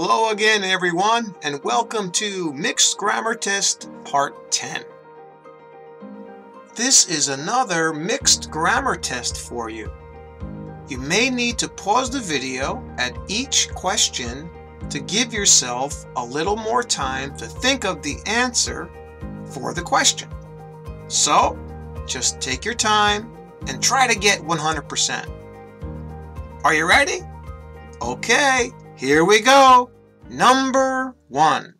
Hello again, everyone, and welcome to Mixed Grammar Test Part 10. This is another mixed grammar test for you. You may need to pause the video at each question to give yourself a little more time to think of the answer for the question. So, just take your time and try to get 100%. Are you ready? Okay, here we go. Number one.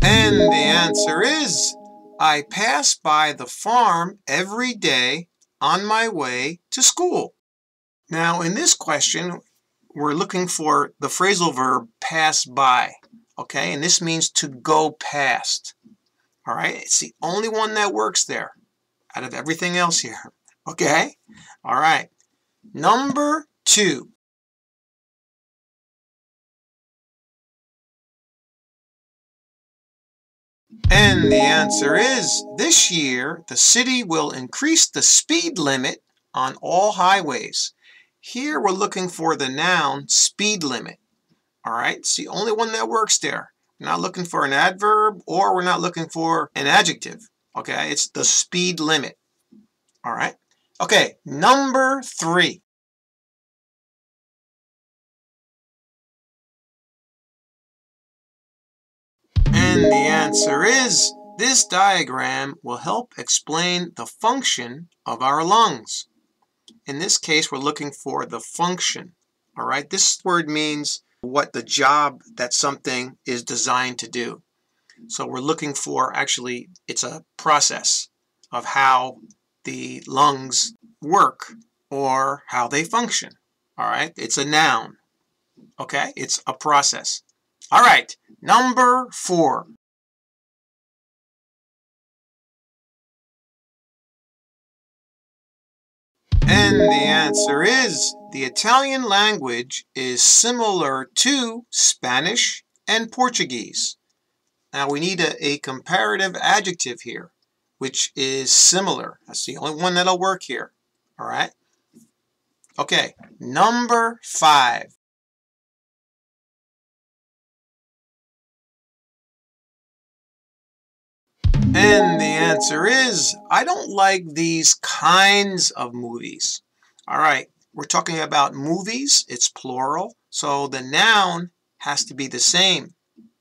And the answer is, I pass by the farm every day on my way to school. Now, in this question, we're looking for the phrasal verb pass by, okay? And this means to go past, all right? It's the only one that works there out of everything else here, okay? All right, number two. And the answer is, this year the city will increase the speed limit on all highways. Here we're looking for the noun speed limit. All right, it's the only one that works there. We're not looking for an adverb or we're not looking for an adjective. Okay, it's the speed limit. All right, okay, number three. And the answer is, this diagram will help explain the function of our lungs. In this case, we're looking for the function, all right? This word means what the job that something is designed to do. So we're looking for, actually, it's a process of how the lungs work or how they function, all right? It's a noun, okay? It's a process. All right, number four. And the answer is, the Italian language is similar to Spanish and Portuguese. Now we need a comparative adjective here, which is similar. That's the only one that'll work here, all right? Okay, number five. And the answer is, I don't like these kinds of movies. All right, we're talking about movies. It's plural. So the noun has to be the same,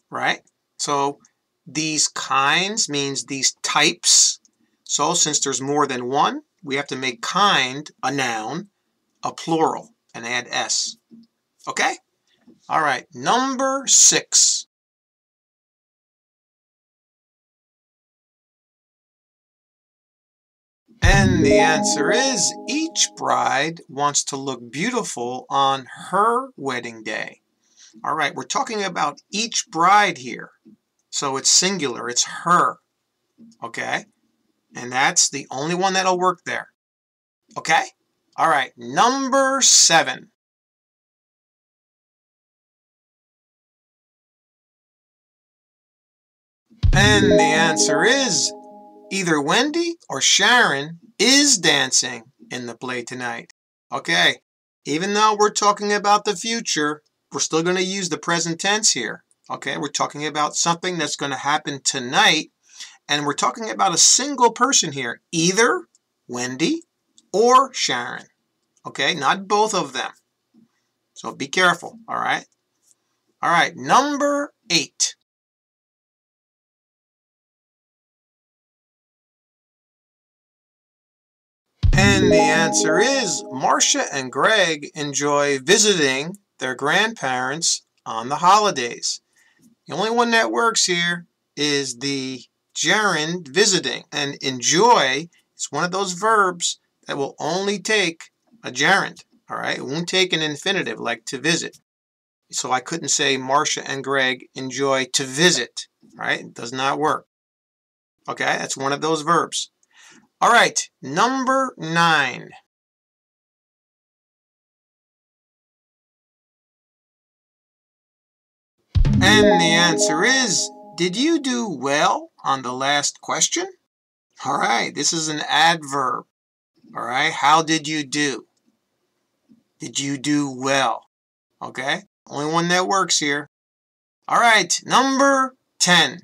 right? So these kinds means these types. So since there's more than one, we have to make kind a noun, a plural, and add S. Okay? All right, number six. And the answer is, each bride wants to look beautiful on her wedding day. All right, we're talking about each bride here. So it's singular, it's her, okay? And that's the only one that'll work there, okay? All right, number seven. And the answer is, either Wendy or Sharon is dancing in the play tonight. Okay, even though we're talking about the future, we're still going to use the present tense here. Okay, we're talking about something that's going to happen tonight, and we're talking about a single person here, either Wendy or Sharon. Okay, not both of them. So be careful, all right? All right, number eight. And the answer is, Marcia and Greg enjoy visiting their grandparents on the holidays. The only one that works here is the gerund visiting. And enjoy is one of those verbs that will only take a gerund, all right? It won't take an infinitive, like to visit. So I couldn't say Marcia and Greg enjoy to visit, right? It does not work. Okay, that's one of those verbs. All right, number nine. And the answer is, did you do well on the last question? All right, this is an adverb. All right, how did you do? Did you do well? Okay, only one that works here. All right, number 10.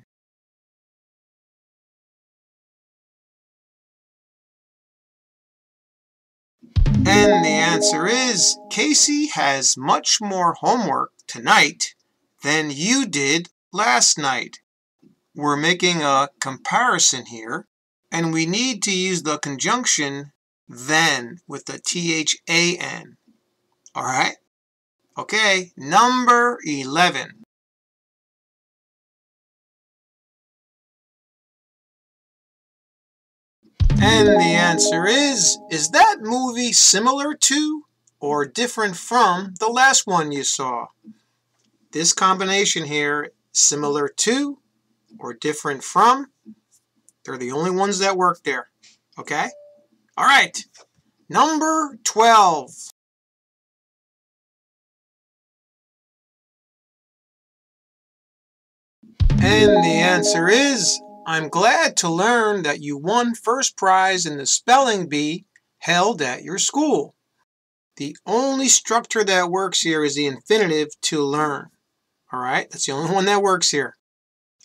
And the answer is, Casey has much more homework tonight than you did last night. We're making a comparison here, and we need to use the conjunction than with the THAN. All right? Okay, number 11. And the answer is that movie similar to or different from the last one you saw? This combination here, similar to or different from, they're the only ones that work there. Okay? All right. Number 12. And the answer is, I'm glad to learn that you won first prize in the spelling bee held at your school. The only structure that works here is the infinitive to learn. All right, that's the only one that works here.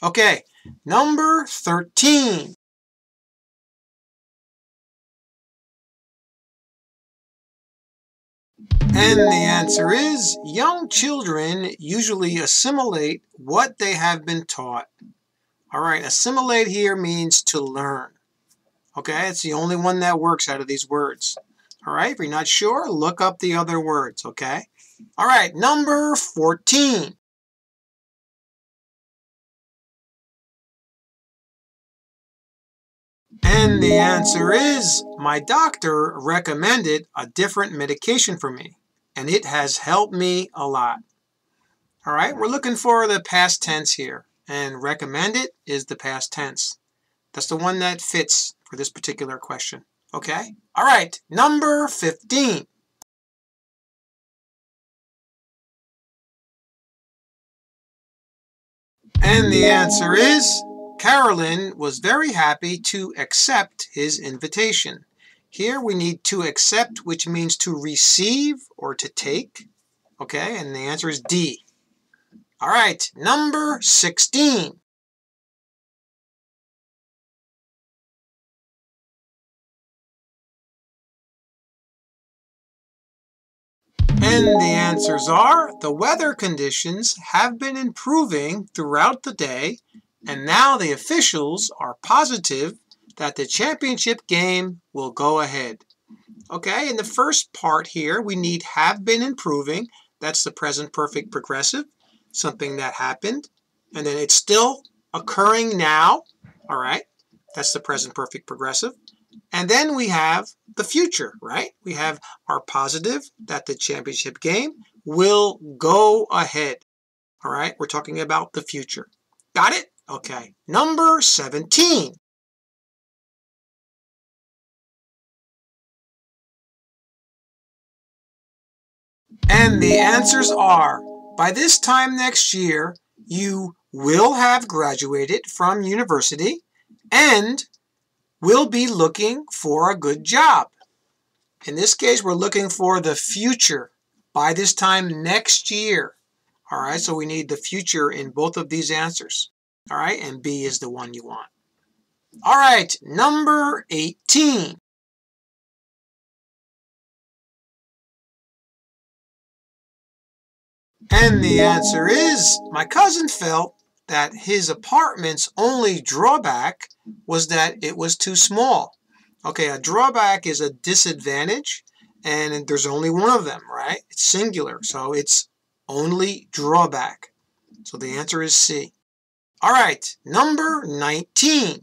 Okay, number 13. And the answer is, young children usually assimilate what they have been taught. All right, assimilate here means to learn. Okay, it's the only one that works out of these words. All right, if you're not sure, look up the other words, okay? All right, number 14. And the answer is, my doctor recommended a different medication for me, and it has helped me a lot. All right, we're looking for the past tense here. And recommended is the past tense. That's the one that fits for this particular question. Okay? All right, number 15. And the answer is, Carolyn was very happy to accept his invitation. Here we need to accept, which means to receive or to take. Okay? And the answer is D. All right, number 16. And the answers are, the weather conditions have been improving throughout the day, and now the officials are positive that the championship game will go ahead. Okay, in the first part here, we need have been improving. That's the present perfect progressive. Something that happened, and then it's still occurring now. All right, that's the present perfect progressive. And then we have the future, right? We have our positive that the championship game will go ahead. All right, we're talking about the future. Got it? Okay, number 17. And the answers are, by this time next year, you will have graduated from university and will be looking for a good job. In this case, we're looking for the future. By this time next year. All right, so we need the future in both of these answers. All right, and B is the one you want. All right, number 18. And the answer is, my cousin felt that his apartment's only drawback was that it was too small. Okay, a drawback is a disadvantage, and there's only one of them, right? It's singular, so it's only drawback. So the answer is C. All right, number 19.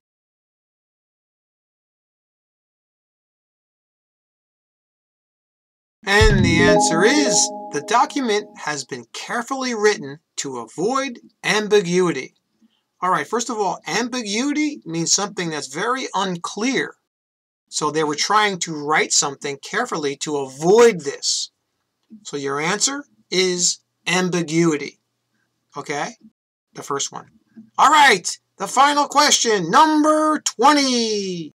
And the answer is, the document has been carefully written to avoid ambiguity. All right, first of all, ambiguity means something that's very unclear. So they were trying to write something carefully to avoid this. So your answer is ambiguity. Okay, the first one. All right, the final question, number 20.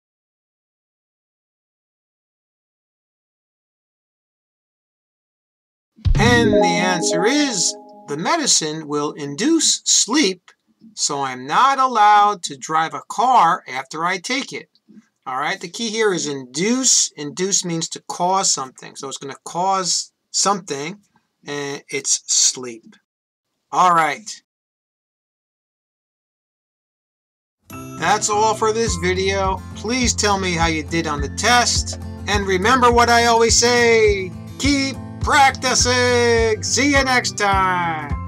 And the answer is the medicine will induce sleep, so I'm not allowed to drive a car after I take it. All right, the key here is induce. Induce means to cause something. So it's going to cause something, and it's sleep. All right. That's all for this video. Please tell me how you did on the test. And remember what I always say, keep practicing. See you next time.